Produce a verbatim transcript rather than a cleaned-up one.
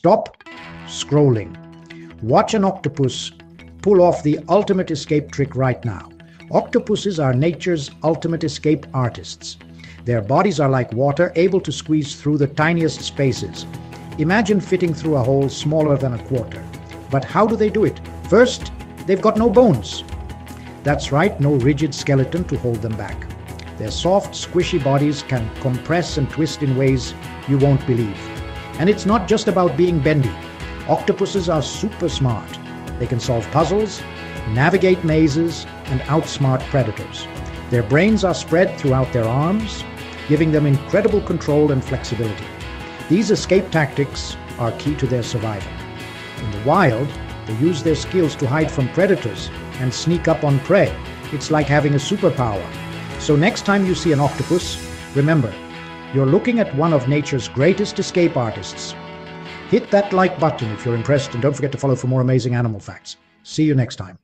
Stop scrolling. Watch an octopus pull off the ultimate escape trick right now. Octopuses are nature's ultimate escape artists. Their bodies are like water, able to squeeze through the tiniest spaces. Imagine fitting through a hole smaller than a quarter. But how do they do it? First, they've got no bones. That's right, no rigid skeleton to hold them back. Their soft, squishy bodies can compress and twist in ways you won't believe. And it's not just about being bendy. Octopuses are super smart. They can solve puzzles, navigate mazes, and outsmart predators. Their brains are spread throughout their arms, giving them incredible control and flexibility. These escape tactics are key to their survival. In the wild, they use their skills to hide from predators and sneak up on prey. It's like having a superpower. So next time you see an octopus, remember, you're looking at one of nature's greatest escape artists. Hit that like button if you're impressed, and don't forget to follow for more amazing animal facts. See you next time.